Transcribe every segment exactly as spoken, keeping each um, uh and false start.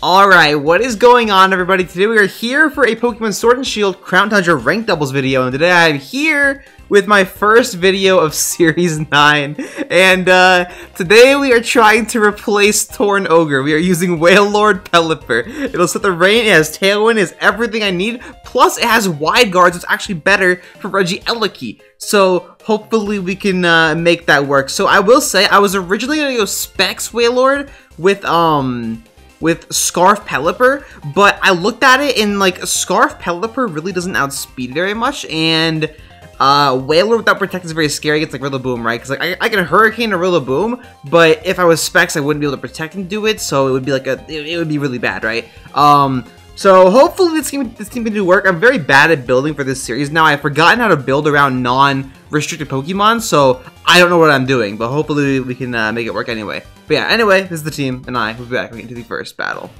Alright, what is going on, everybody? Today we are here for a Pokemon Sword and Shield Crown Tundra Ranked Doubles video, and today I'm here with my first video of Series nine, and uh, today we are trying to replace Torn Ogre. We are using Wailord Pelipper. It'll set the rain, it has Tailwind, it has everything I need, plus it has Wide Guards, which is actually better for Regieleki. So hopefully we can uh, make that work. So I will say, I was originally going to go Specs Wailord with, um... with Scarf Pelipper, but I looked at it and, like, Scarf Pelipper really doesn't outspeed very much, and uh, Wailord without Protect is very scary against, like, Rillaboom, right? Because, like, I, I can Hurricane a Rillaboom, but if I was Specs, I wouldn't be able to Protect and do it, so it would be, like, a, it, it would be really bad, right? Um, so hopefully this team, this team can do work. I'm very bad at building for this series now. I've forgotten how to build around non-restricted Pokemon, so I don't know what I'm doing, but hopefully we can uh, make it work anyway. But yeah, anyway, this is the team, and I will be back into the first battle.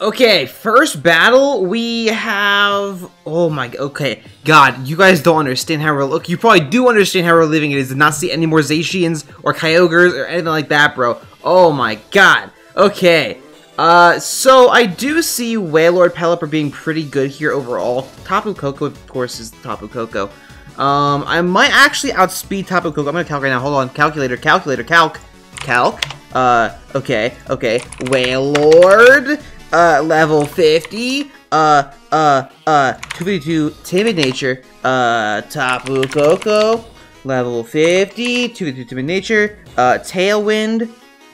Okay, first battle, we have... Oh my... Okay, God, you guys don't understand how we're... Look, you probably do understand how we're living. It is to not see any more Zacians or Kyogres or anything like that, bro. Oh my God. Okay. Uh, so I do see Wailord Pelipper being pretty good here overall. Tapu Koko, of course, is Tapu Koko. Um, I might actually outspeed Tapu Koko. I'm gonna calc right now. Hold on. Calculator, calculator, calc. Calc. Uh, okay, okay. Wailord, uh, level fifty, uh, uh, uh, two fifty-two, Timid Nature, uh, Tapu Koko, level fifty, two fifty-two, Timid Nature, uh, Tailwind.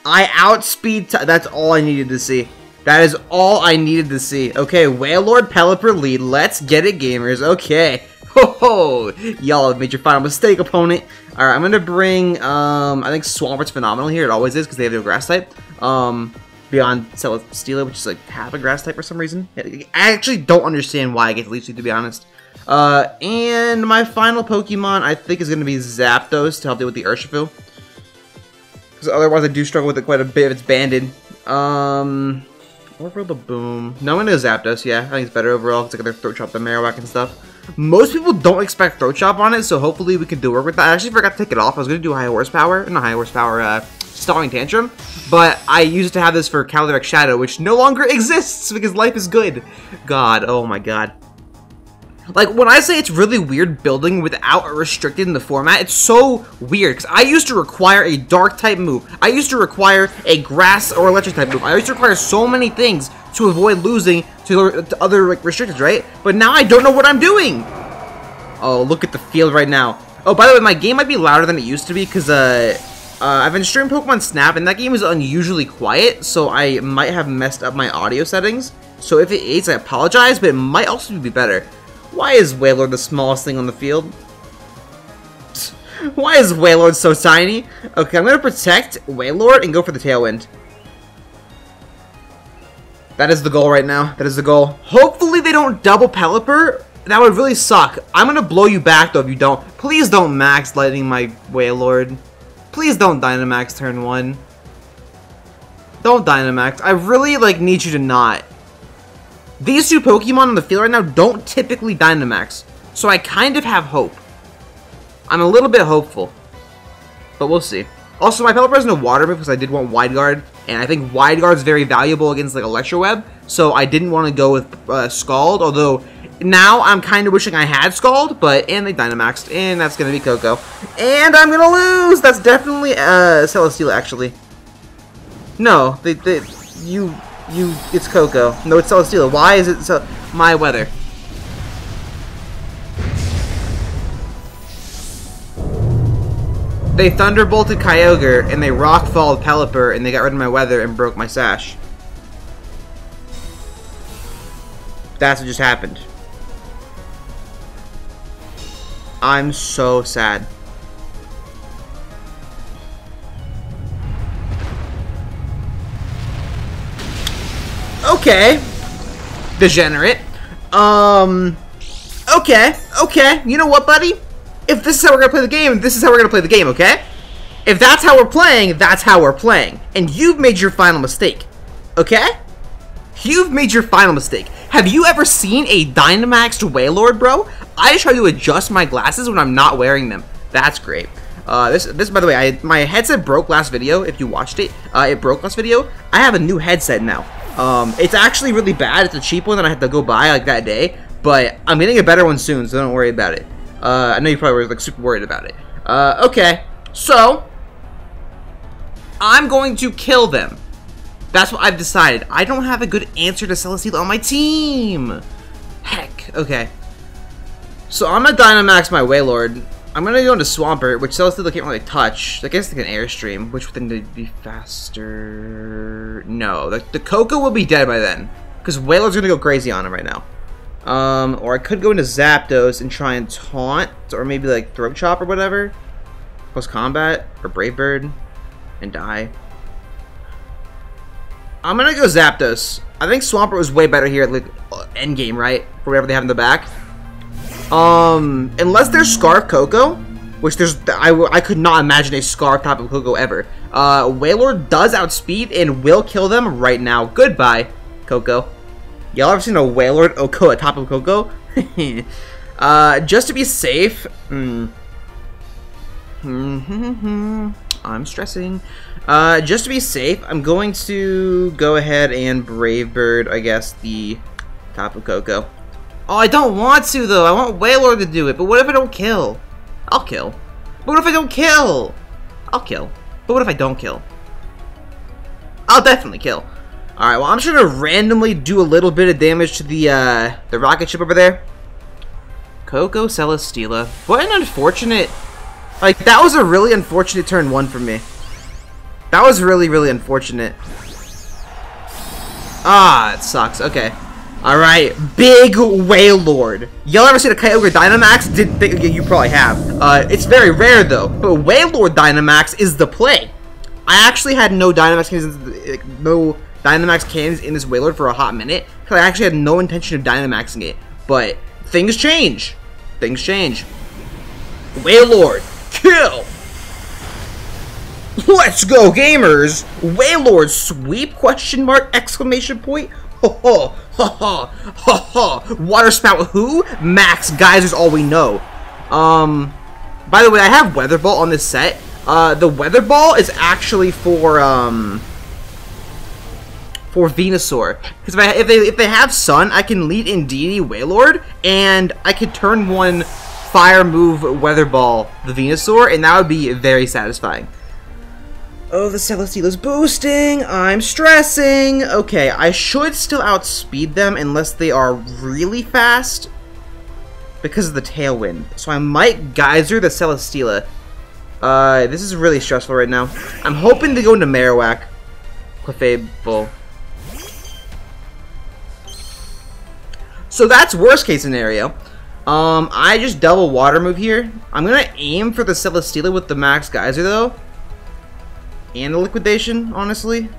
I outspeed, that's all I needed to see. That is all I needed to see. Okay, Wailord Pelipper lead, let's get it, gamers, okay. Ho ho! Y'all have made your final mistake, opponent. Alright, I'm gonna bring, um, I think Swampert's phenomenal here. It always is, because they have no grass type. Um, beyond Celesteela, which is like half a grass type for some reason. I actually don't understand why I get to Leech Seed, to be honest. Uh, and my final Pokemon, I think, is gonna be Zapdos to help deal with the Urshifu. Because otherwise, I do struggle with it quite a bit if it's banded. Um, or Rillaboom. No, I'm gonna go Zapdos, yeah. I think it's better overall. It's like their Throat Chop, the Marowak, and stuff. Most people don't expect Throat Chop on it, so hopefully we can do work with that. I actually forgot to take it off. I was going to do High Horsepower. Not High Horsepower, uh, Stalling Tantrum. But I used to have this for Calyrex Shadow, which no longer exists because life is good. God, oh my God. Like, when I say it's really weird building without a restricted in the format, it's so weird. Because I used to require a Dark-type move. I used to require a Grass or Electric-type move. I used to require so many things to avoid losing to, to other, like, restricteds, right? But now I don't know what I'm doing! Oh, look at the field right now. Oh, by the way, my game might be louder than it used to be, because, uh... Uh, I've been streaming Pokemon Snap, and that game is unusually quiet, so I might have messed up my audio settings. So if it is, I apologize, but it might also be better. Why is Wailord the smallest thing on the field? Why is Wailord so tiny? Okay, I'm gonna protect Wailord and go for the Tailwind. That is the goal right now. That is the goal. Hopefully they don't double Pelipper. That would really suck. I'm gonna blow you back though if you don't. Please don't Max Lightning my Wailord. Please don't Dynamax turn one. Don't Dynamax. I really, like, need you to not. These two Pokemon on the field right now don't typically Dynamax, so I kind of have hope. I'm a little bit hopeful, but we'll see. Also, my Pelipper has no water move because I did want Wide Guard, and I think Wide Guard is very valuable against, like, Electroweb, so I didn't want to go with uh, Scald, although now I'm kind of wishing I had Scald, but, and they Dynamaxed, and that's going to be Koko. And I'm going to lose! That's definitely uh, Celesteela, actually. No, they, they, you... You, it's Koko. No, it's Celesteela. Why is it so? My weather. They thunderbolted Kyogre and they rockfalled Pelipper and they got rid of my weather and broke my sash. That's what just happened. I'm so sad. Okay, degenerate. Um, okay, okay. You know what, buddy? If this is how we're gonna play the game, this is how we're gonna play the game, okay? If that's how we're playing, that's how we're playing. And you've made your final mistake, okay? You've made your final mistake. Have you ever seen a Dynamaxed Wailord, bro? I try to adjust my glasses when I'm not wearing them. That's great. Uh, this, this, by the way, I, my headset broke last video, if you watched it. Uh, it broke last video. I have a new headset now. Um, it's actually really bad. It's a cheap one that I had to go buy like that day, but I'm getting a better one soon, so don't worry about it. Uh, I know you probably were like super worried about it. Uh, okay, so I'm going to kill them. That's what I've decided. I don't have a good answer to Celesteela on my team. Heck, okay. So I'm gonna Dynamax my Wailord. I'm gonna go into Swampert, which Celesteela can't really touch. I guess they can Airstream, which would then they'd be faster. No, the, the Koko will be dead by then, because Wailord's gonna go crazy on him right now. Um, or I could go into Zapdos and try and taunt, or maybe like Throat Chop or whatever. Plus combat, or Brave Bird, and die. I'm gonna go Zapdos. I think Swampert was way better here at like endgame, right? For whatever they have in the back. Um, unless there's Scarf Koko, which there's, I, I could not imagine a Scarf type of Koko ever. Uh, Wailord does outspeed and will kill them right now. Goodbye, Koko. Y'all ever seen a Wailord Oko at Tapu Koko? uh, just to be safe. Mm. Mm-hmm-hmm. I'm stressing. Uh, just to be safe, I'm going to go ahead and Brave Bird, I guess, the Tapu Koko. Oh, I don't want to, though. I want Wailord to do it. But what if I don't kill? I'll kill. But what if I don't kill? I'll kill. But what if I don't kill? I'll definitely kill. Alright, well, I'm just gonna randomly do a little bit of damage to the, uh, the rocket ship over there. Koko Celesteela. What an unfortunate... Like, that was a really unfortunate turn one for me. That was really, really unfortunate. Ah, it sucks. Okay. Alright, big Wailord. Y'all ever seen a Kyogre Dynamax? Didn't think you probably have. Uh, it's very rare, though. But Wailord Dynamax is the play. I actually had no Dynamax cannons, no... Dynamax cannons in this Wailord for a hot minute, because I actually had no intention of Dynamaxing it, but things change. Things change. Wailord, kill! Let's go, gamers! Wailord sweep, question mark, exclamation point? Ho ho, ho ho, ho ho. Water spout who? Max Geyser's all we know. Um, by the way, I have Weather Ball on this set. Uh, the Weather Ball is actually for, um... or Venusaur, because if, if they if they have Sun, I can lead Indeedee Wailord, and I could turn one Fire move Weather Ball the Venusaur, and that would be very satisfying. Oh, the Celesteela's boosting. I'm stressing. Okay, I should still outspeed them unless they are really fast because of the Tailwind. So I might Geyser the Celesteela. Uh, this is really stressful right now. I'm hoping to go into Marowak, Clefable. So that's worst case scenario. Um, I just double water move here. I'm going to aim for the Celesteela with the Max Geyser though. And the Liquidation, honestly.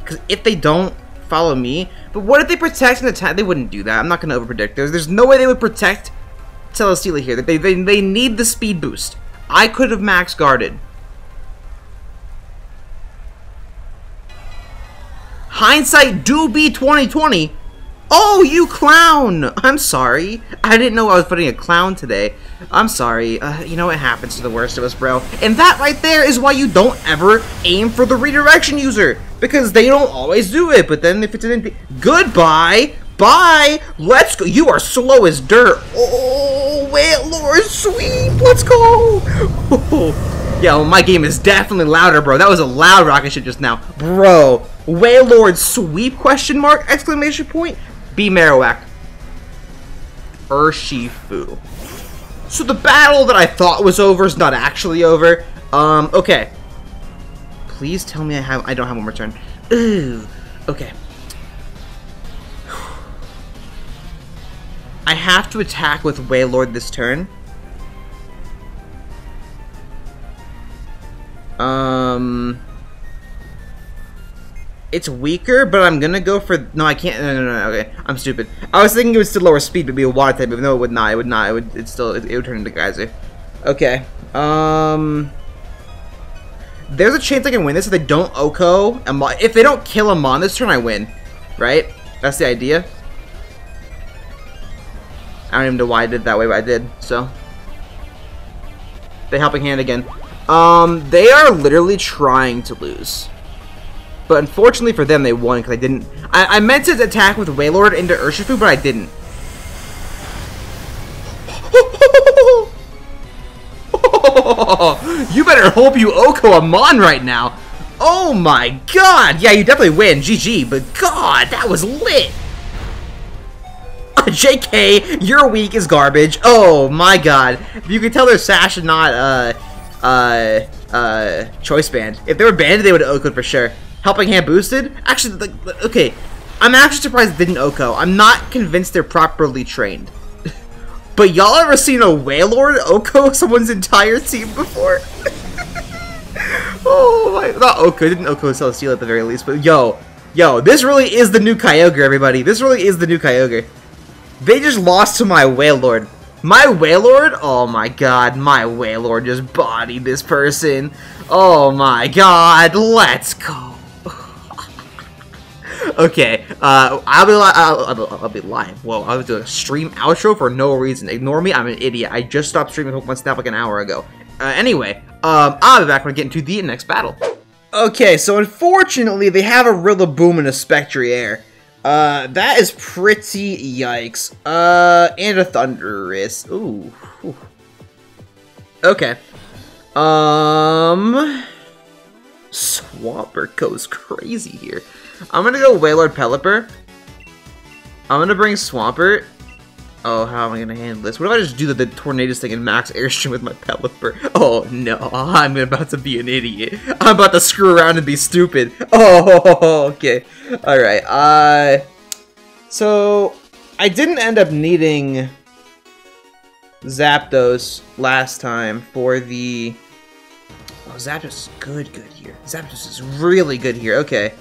Because if they don't follow me. But what if they protect and attack? They wouldn't do that. I'm not going to overpredict. There's, there's no way they would protect Celesteela here. They, they, they need the speed boost. I could have Max Guarded. Hindsight do be twenty twenty. Oh, you clown! I'm sorry. I didn't know I was putting a clown today. I'm sorry. Uh, you know, it happens to the worst of us, bro. And that right there is why you don't ever aim for the redirection user. Because they don't always do it. But then if it's an... Goodbye! Bye! Let's go! You are slow as dirt. Oh, Wailord sweep! Let's go! Oh. Yeah, well, my game is definitely louder, bro. That was a loud rocket ship just now. Bro. Wailord sweep? Question mark? Exclamation point? Be Marowak. Urshifu. So the battle that I thought was over is not actually over. Um, okay. Please tell me I have I don't have one more turn. Ooh. Okay. I have to attack with Wailord this turn. Um It's weaker, but I'm gonna go for... No, I can't... No, no, no, no, okay. I'm stupid. I was thinking it would still lower speed, but it'd be a water type, but no, it would not. It would not. It would It still... It, it would turn into Geyser. Okay. Um... There's a chance I can win this if they don't Oko... If they don't kill him on this turn, I win. Right? That's the idea. I don't even know why I did it that way, but I did, so... The helping hand again. Um, they are literally trying to lose. But unfortunately for them, they won because I didn't... I, I meant to attack with Wailord into Urshifu, but I didn't. You better hope you Oko Amon right now. Oh my god! Yeah, you definitely win. G G. But god, that was lit. J K, your week is garbage. Oh my god. If you could tell they're Sash and not, uh, uh, uh, Choice Band. If they were banded, they would Oko for sure. Helping Hand boosted? Actually, like, okay. I'm actually surprised they didn't Oko. I'm not convinced they're properly trained. But y'all ever seen a Wailord Oko someone's entire team before? Oh my, not Oko, didn't Oko Celesteela at the very least, but yo, yo, this really is the new Kyogre, everybody. This really is the new Kyogre. They just lost to my Wailord. My Wailord? Oh my god, my Wailord just bodied this person. Oh my god, let's go. Okay, uh, I'll be I'll, I'll, I'll be live. Whoa, I was doing a stream outro for no reason. Ignore me, I'm an idiot. I just stopped streaming Pokemon Snap like an hour ago. Uh, anyway, um, I'll be back when I get into the next battle. Okay, so unfortunately, they have a Rillaboom and a Spectrier. Uh, that is pretty yikes. Uh, and a Thundurus. Ooh. Whew. Okay. Um... Swampert goes crazy here. I'm gonna go Wailord Pelipper. I'm gonna bring Swampert. Oh, how am I gonna handle this? What if I just do the, the Tornadoes thing and max Airstream with my Pelipper? Oh no, I'm about to be an idiot. I'm about to screw around and be stupid. Oh, okay. Alright, uh... So, I didn't end up needing Zapdos last time for the... Oh, Zapdos is good, good here. Zapdos is really good here, okay.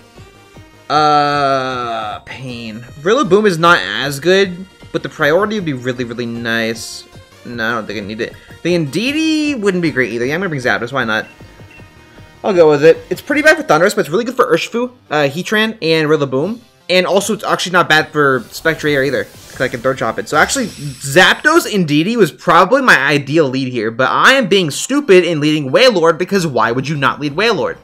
Uh, pain. Rillaboom is not as good, but the priority would be really, really nice. No, I don't think I need it. The Indeedee wouldn't be great either. Yeah, I'm gonna bring Zapdos, why not? I'll go with it. It's pretty bad for Thundurus, but it's really good for Urshifu, uh, Heatran, and Rillaboom. And also, it's actually not bad for Spectrier either, because I can Throat Chop it. So actually, Zapdos Indeedee was probably my ideal lead here, but I am being stupid in leading Wailord, because why would you not lead Wailord?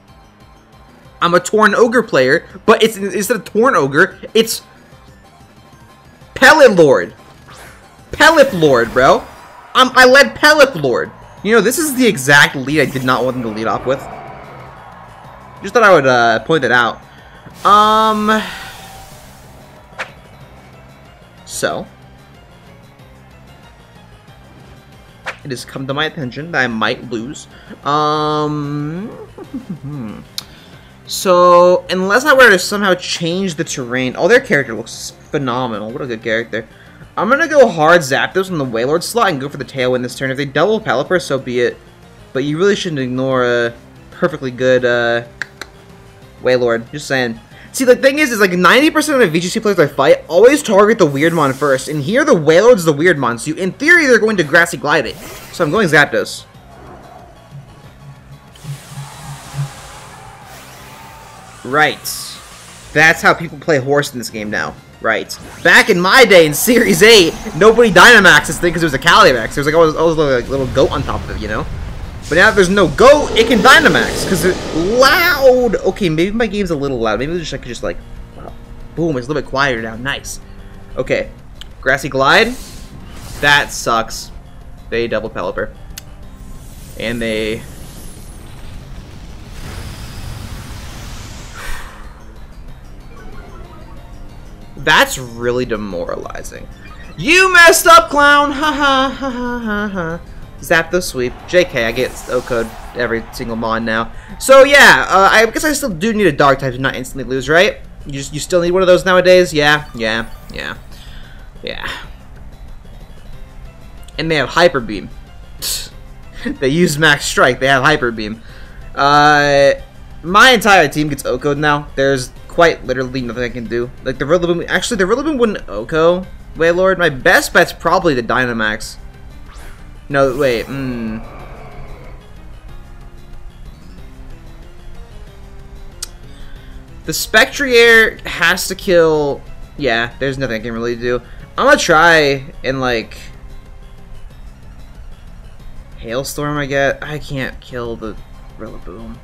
I'm a Torn Ogre player, but it's instead of Torn Ogre, it's Pelilord. Pelipper, bro. Um, I led Pelipper. You know, this is the exact lead I did not want them to lead off with. Just thought I would uh, point that out. Um. So, it has come to my attention that I might lose. Um. So, unless I were to somehow change the terrain... Oh, their character looks phenomenal. What a good character. I'm gonna go hard Zapdos on the Wailord slot and go for the Tailwind this turn. If they double Pelipper, so be it. But you really shouldn't ignore a perfectly good uh, Wailord. Just saying. See, the thing is, is like ninety percent of V G C players I fight always target the Weirdmon first. And here, the Wailord's the Weirdmon. So, in theory, they're going to Grassy Glide it. So, I'm going Zapdos. Right. That's how people play horse in this game now. Right. Back in my day in Series eight, nobody Dynamaxed this thing because it was a Calymax. There was like always, always like a little goat on top of it, you know? But now that there's no goat, it can Dynamax because it's loud. Okay, maybe my game's a little loud. Maybe I could just like, wow. Boom, it's a little bit quieter now. Nice. Okay. Grassy Glide. That sucks. They double Pelipper. And they... That's really demoralizing. You messed up, clown! Ha ha ha ha ha ha. Zap the sweep. J K, I get O-code every single mon now. So yeah, uh, I guess I still do need a dark type to not instantly lose, right? You just, you still need one of those nowadays? Yeah, yeah, yeah, yeah. And they have Hyper Beam. They use Max Strike. They have Hyper Beam. Uh, my entire team gets O-code now. There's quite literally nothing I can do. Like the Rillaboom, actually the Rillaboom wouldn't Oko Wailord. My best bet's probably the Dynamax. No, wait, mmm. The Spectrier has to kill, yeah, there's nothing I can really do. I'm gonna try and like, Hailstorm I get. I can't kill the Rillaboom.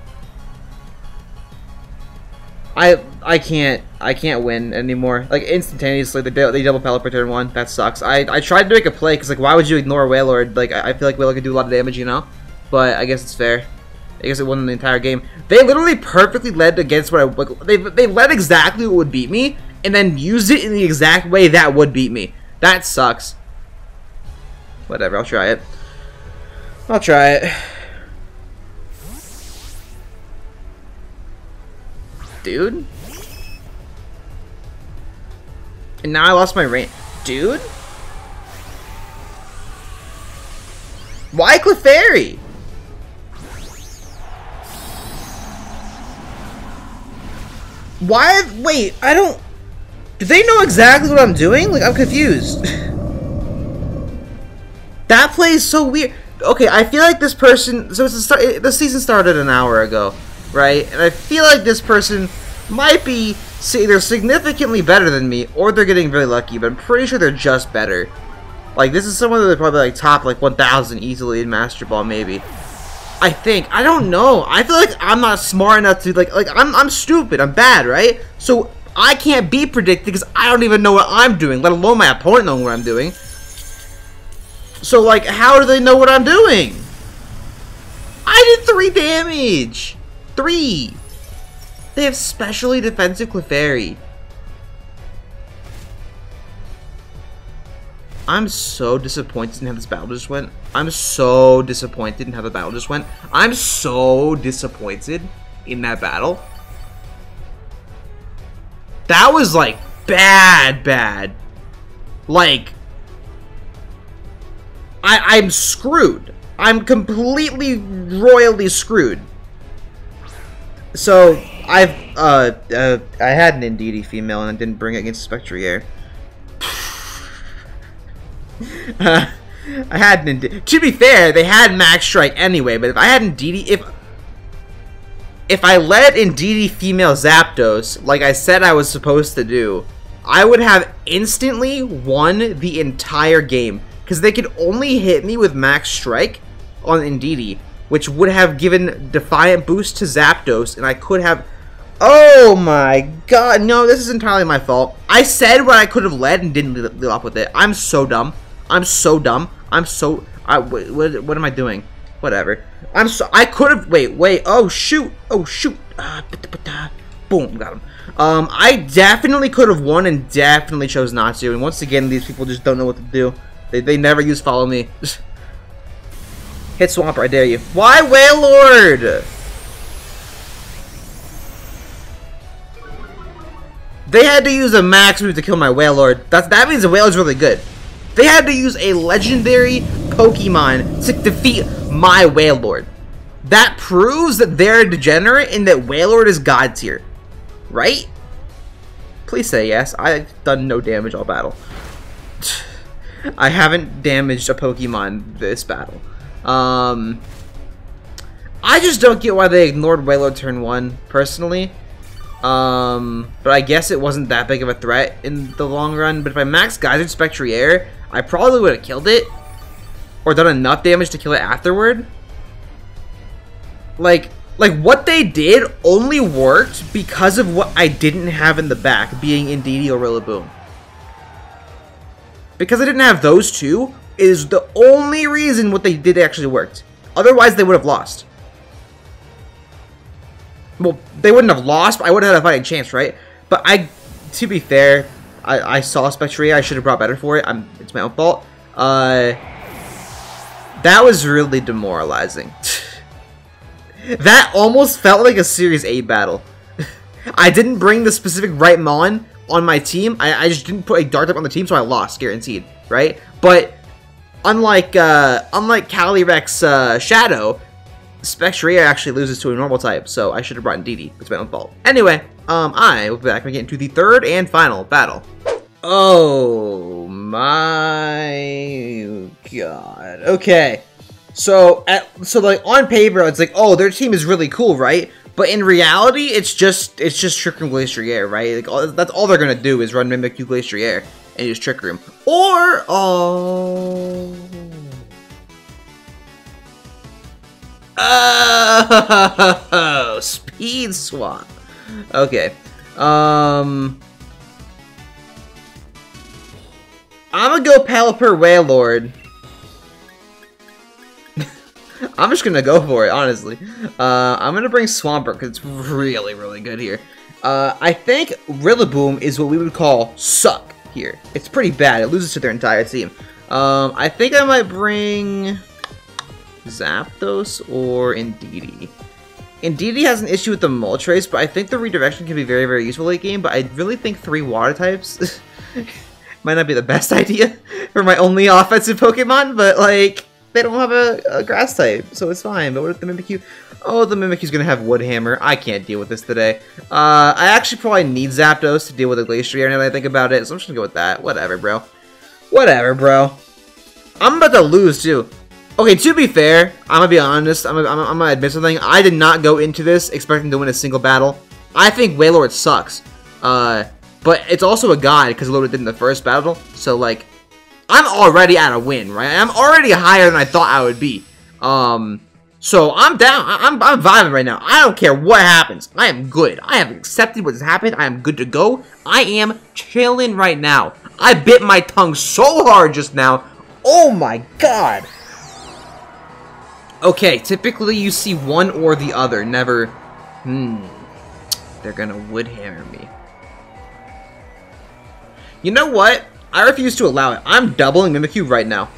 I I can't I can't win anymore. Like instantaneously, they they double Pelipper turn one. That sucks. I I tried to make a play because like why would you ignore Wailord? Like I, I feel like Wailord could do a lot of damage, you know. But I guess it's fair. I guess it won the entire game. They literally perfectly led against what I like. They they led exactly what would beat me, and then used it in the exact way that would beat me. That sucks. Whatever. I'll try it. I'll try it. Dude? And now I lost my rank. Dude? Why Clefairy? Why? Wait, I don't... Do they know exactly what I'm doing? Like, I'm confused. That play is so weird. Okay, I feel like this person... So, it's a start, it, the season started an hour ago. Right? And I feel like this person might be either significantly better than me, or they're getting really lucky, but I'm pretty sure they're just better. Like, this is someone that probably, like, top, like, one thousand easily in Master Ball, maybe. I think. I don't know. I feel like I'm not smart enough to, like, like I'm, I'm stupid. I'm bad, right? So, I can't be predicted because I don't even know what I'm doing, let alone my opponent knowing what I'm doing. So, like, how do they know what I'm doing? I did three damage! Three! They have specially defensive Clefairy. I'm so disappointed in how this battle just went. I'm so disappointed in how the battle just went. I'm so disappointed in that battle. That was like bad, bad. Like, I, I'm screwed. I'm completely, royally screwed. So I've uh, uh I had an Indeedee female and I didn't bring it against Spectrier. uh, I had an Indeedee. To be fair, they had Max Strike anyway. But if I had Indeedee, if if I let Indeedee female Zapdos like I said I was supposed to do, I would have instantly won the entire game because they could only hit me with Max Strike on Indeedee, which would have given Defiant Boost to Zapdos, and I could have... Oh my god, no, this is entirely my fault. I said what I could have led and didn't lead off with it. I'm so dumb. I'm so dumb. I'm so... I, what, what, what am I doing? Whatever. I'm so... I could have... Wait, wait. Oh, shoot. Oh, shoot. Uh, boom, got him. Um, I definitely could have won and definitely chose not to, and once again, these people just don't know what to do. They, they never use Follow Me. Hit Swampert, I dare you. Why Wailord? They had to use a max move to kill my Wailord. That, that means the Wailord's really good. They had to use a legendary Pokemon to defeat my Wailord. That proves that they're a degenerate and that Wailord is God tier. Right? Please say yes. I've done no damage all battle. I haven't damaged a Pokemon this battle. Um, I just don't get why they ignored Wailord turn one, personally. Um, but I guess it wasn't that big of a threat in the long run. But if I Max Geyser Spectrier, I probably would have killed it. Or done enough damage to kill it afterward. Like, like what they did only worked because of what I didn't have in the back, being Indeedee or Rillaboom. Because I didn't have those two, is the only reason what they did actually worked. Otherwise, they would have lost. Well, they wouldn't have lost, but I would have had a fighting chance, right? But I, to be fair, I, I saw Spectrier. I should have brought better for it. I'm, it's my own fault. Uh, that was really demoralizing. That almost felt like a Series eight battle. I didn't bring the specific right Mon on my team. I, I just didn't put a Dartop on the team, so I lost, guaranteed, right? But... Unlike, uh, unlike Calyrex, uh, Shadow, Spectrier actually loses to a normal type, so I should have brought Indeedee. It's my own fault. Anyway, um, I will be back and get into the third and final battle. Oh my god. Okay. So, at, so like, on paper, it's like, oh, their team is really cool, right? But in reality, it's just, it's just Trick Room Glastrier, right? Like, all, that's all they're gonna do is run Mimikyu Glastrier and use Trick Room. Or, oh... Oh! Speed swap. Okay. Um, I'm gonna go Pelipper Wailord. I'm just gonna go for it, honestly. Uh, I'm gonna bring Swampert because it's really, really good here. Uh, I think Rillaboom is what we would call suck here. It's pretty bad. It loses to their entire team. Um, I think I might bring Zapdos or Indeedee. Indeedee has an issue with the Moltres, but I think the redirection can be very, very useful late game. But I really think three water types might not be the best idea for my only offensive Pokemon, but like, they don't have a, a grass type, so it's fine. But what if the Mimikyu? Oh, the Mimikyu's gonna have Wood Hammer. I can't deal with this today. Uh, I actually probably need Zapdos to deal with a Glastrier now that I think about it, so I'm just gonna go with that. Whatever, bro. Whatever, bro. I'm about to lose, too. Okay, to be fair, I'm gonna be honest. I'm gonna, I'm, I'm gonna admit something. I did not go into this expecting to win a single battle. I think Wailord sucks. Uh, but it's also a god, because Wailord did in the first battle, so, like, I'm already at a win, right? I'm already higher than I thought I would be. Um, so I'm down. I'm, I'm vibing right now. I don't care what happens. I am good. I have accepted what has happened. I am good to go. I am chilling right now. I bit my tongue so hard just now. Oh my god. Okay, typically you see one or the other. Never, hmm, they're gonna Wood Hammer me. You know what? I refuse to allow it. I'm doubling Mimikyu right now.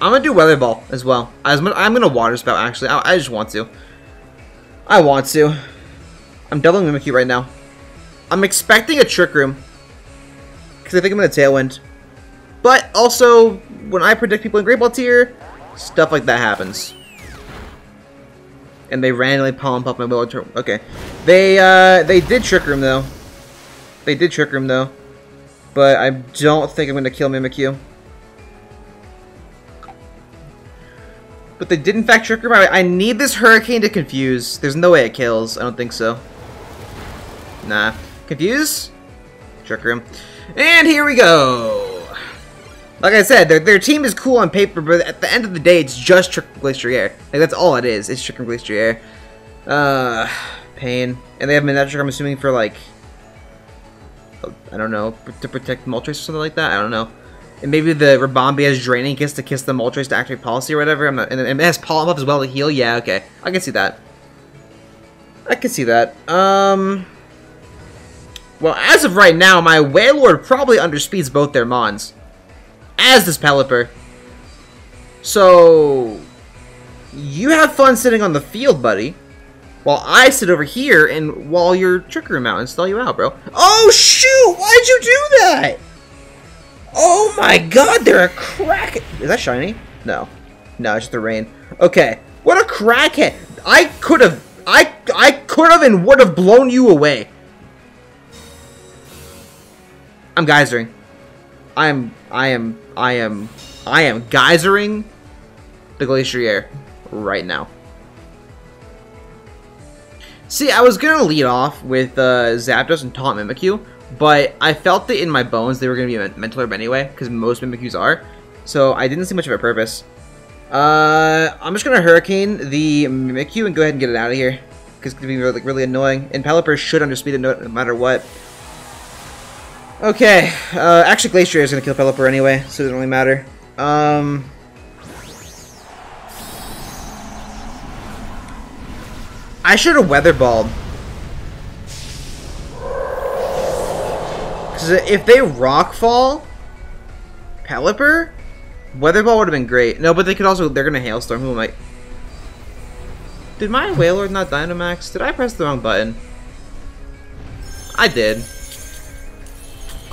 I'm gonna do Weather Ball as well. I'm gonna Water Spout, actually. I, I just want to. I want to. I'm doubling Mimikyu right now. I'm expecting a Trick Room, because I think I'm gonna Tailwind. But also, when I predict people in Great Ball tier, stuff like that happens. And they randomly palm pop my Wailord. Okay. They, uh, they did Trick Room, though. They did Trick Room, though. But I don't think I'm going to kill Mimikyu. But they did in fact Trick Room. I need this Hurricane to confuse. There's no way it kills. I don't think so. Nah. Confuse? Trick Room. And here we go! Like I said, their, their team is cool on paper, but at the end of the day, it's just Trick Room Glacier. Like, that's all it is. It's Trick Room Glacier. Uh, pain. And they have Manectric, I'm assuming, for like, I don't know, to protect Moltres or something like that? I don't know. And maybe the Ribombee has Draining Kiss to kiss the Moltres to activate Policy or whatever. I'm not, and it has Polymop as well to heal? Yeah, okay. I can see that. I can see that. Um, well, as of right now, my Wailord probably underspeeds both their Mons. As does Pelipper. So, you have fun sitting on the field, buddy. While I sit over here and wall your Trick Room out and stall you out, bro. Oh, shoot! Why'd you do that? Oh my god, they're a crack... Is that shiny? No. No, it's just the rain. Okay. What a crackhead! I could've... I, I could've and would've blown you away. I'm geysering. I am... I am... I am... I am geysering the Glacier right now. See, I was going to lead off with uh, Zapdos and taunt Mimikyu, but I felt that in my bones they were going to be a mental herb anyway, because most Mimikyus are, so I didn't see much of a purpose. Uh, I'm just going to Hurricane the Mimikyu and go ahead and get it out of here, because it's going to be really, like, really annoying, and Pelipper should underspeed it no matter what. Okay, uh, actually Glastrier is going to kill Pelipper anyway, so it doesn't really matter. Um... I should have Weather Balled. Because if they Rock Fall Pelipper, Weather Ball would have been great. No, but they could also, they're going to Hailstorm. Who am I? Did my Wailord not Dynamax? Did I press the wrong button? I did.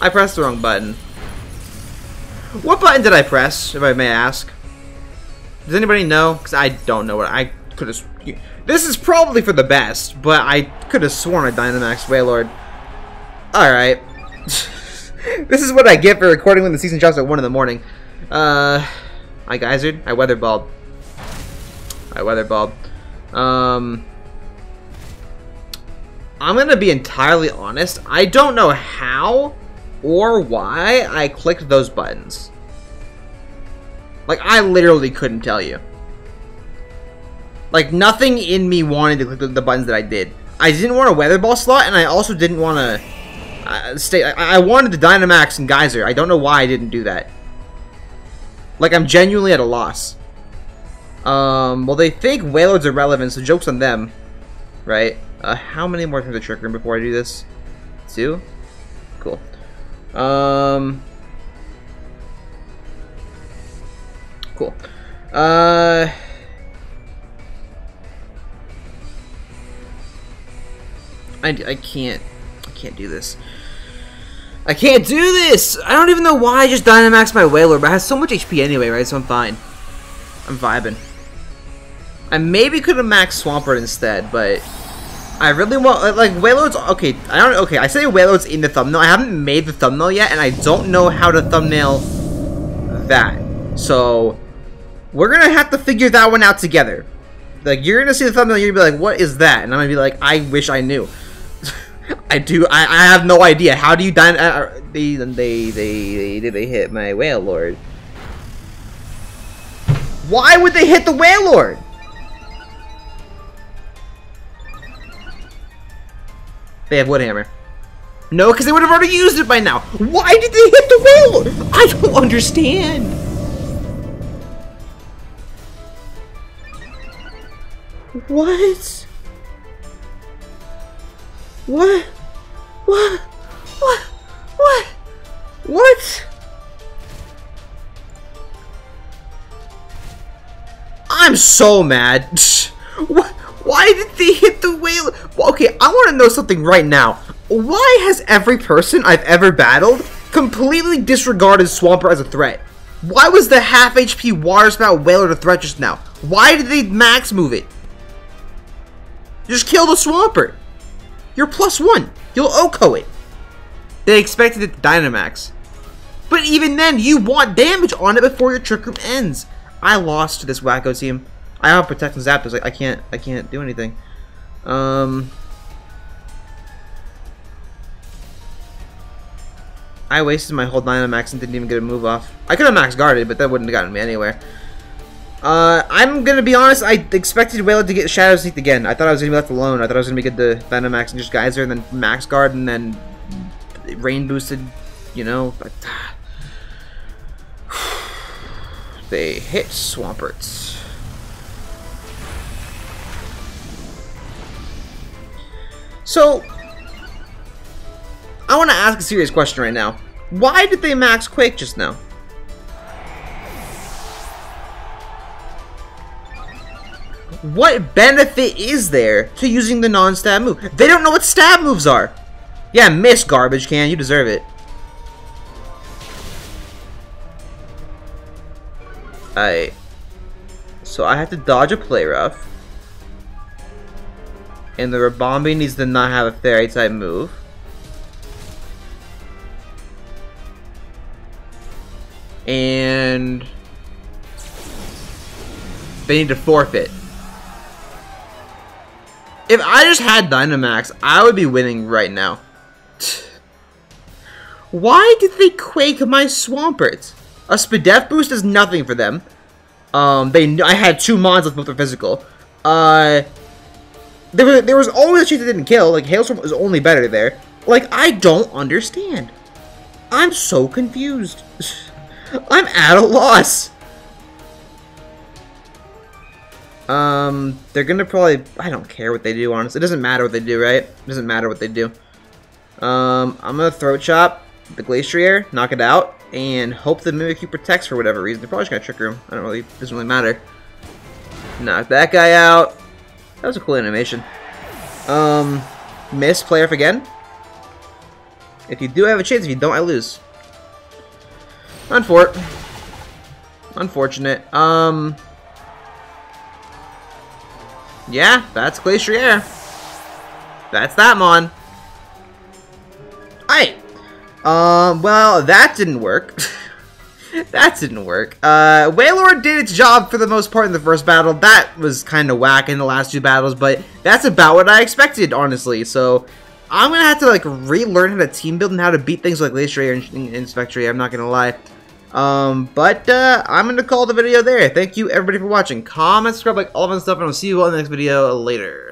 I pressed the wrong button. What button did I press, if I may ask? Does anybody know? Because I don't know what I could have... This is probably for the best, but I could have sworn I Dynamaxed Wailord. Alright. This is what I get for recording when the season drops at one in the morning. Uh, I geysered. I Weather Balled. I Weather Balled. Um, I'm going to be entirely honest. I don't know how or why I clicked those buttons. Like, I literally couldn't tell you. Like, nothing in me wanted to click the buttons that I did. I didn't want a Weather Ball slot, and I also didn't want to uh, stay. I, I wanted the Dynamax and Geyser. I don't know why I didn't do that. Like, I'm genuinely at a loss. Um, well, they think Wailord's irrelevant, so joke's on them. Right? Uh, how many more turns of Trick Room before I do this? Two? Cool. Um... Cool. Uh... I, I can't... I can't do this. I can't do this! I don't even know why I just Dynamaxed my Wailord, but I have so much H P anyway, right? So I'm fine. I'm vibing. I maybe could have maxed Swampert instead, but... I really want... Like, Wailord's... Okay, I don't... Okay, I say Wailord's in the thumbnail. I haven't made the thumbnail yet, and I don't know how to thumbnail that. So... We're gonna have to figure that one out together. Like, you're gonna see the thumbnail, you're gonna be like, what is that? And I'm gonna be like, I wish I knew. I do. I, I have no idea. How do you dine? Uh, they, they, they, they, they hit my Wailord. Why would they hit the Wailord? They have Wood Hammer. No, because they would have already used it by now. Why did they hit the Wailord? I don't understand. What? What? What? What? What? What? I'm so mad. What? Why did they hit the whale? Okay, I want to know something right now. Why has every person I've ever battled completely disregarded Swampert as a threat? Why was the half H P Water Spout Wailord a threat just now? Why did they max move it? Just kill the Swampert. You're plus one. You'll Oko it. They expected it to Dynamax. But even then, you want damage on it before your Trick Room ends. I lost to this wacko team. I have Protect and Zapdos. I can't, I can't do anything. Um, I wasted my whole Dynamax and didn't even get a move off. I could have Max Guarded, but that wouldn't have gotten me anywhere. Uh, I'm gonna be honest, I expected Wailord to get Shadow Sneaked again. I thought I was gonna be left alone. I thought I was gonna be good to Dynamax and just Geyser and then Max Guard and then Rain Boosted, you know, but... They hit Swampert. So, I wanna ask a serious question right now. Why did they Max Quake just now? What benefit is there to using the non-stab move? They don't know what stab moves are. Yeah, miss, garbage can. You deserve it. Alright. So I have to dodge a play rough. And the Rillaboom needs to not have a fairy type move. And... They need to forfeit. If I just had Dynamax, I would be winning right now. Why did they Quake my Swampert? A Spadef boost is nothing for them. Um, they I had two mons with both their physical. Uh, there was there was always a chance they didn't kill. Like Hailstorm was only better there. Like I don't understand. I'm so confused. I'm at a loss. Um, they're gonna probably, I don't care what they do, honestly. It doesn't matter what they do, right? It doesn't matter what they do. Um, I'm gonna Throat Chop the Glastrier, knock it out, and hope the Mimikyu protects for whatever reason. They're probably just gonna Trick Room. I don't really, doesn't really matter. Knock that guy out. That was a cool animation. Um, miss, play off again. If you do have a chance, if you don't, I lose. Unfor- Unfortunate. Um... Yeah, that's Glacier. That's that mon. Alright. Um, well, that didn't work. That didn't work. Uh, Wailord did its job for the most part in the first battle. That was kind of whack in the last two battles, but that's about what I expected, honestly. So, I'm gonna have to, like, relearn how to team build and how to beat things like Glacier and, and Spectrier, I'm not gonna lie. Um, but, uh, I'm gonna call the video there. Thank you, everybody, for watching. Comment, subscribe, like, all that stuff, and I'll see you all in the next video later.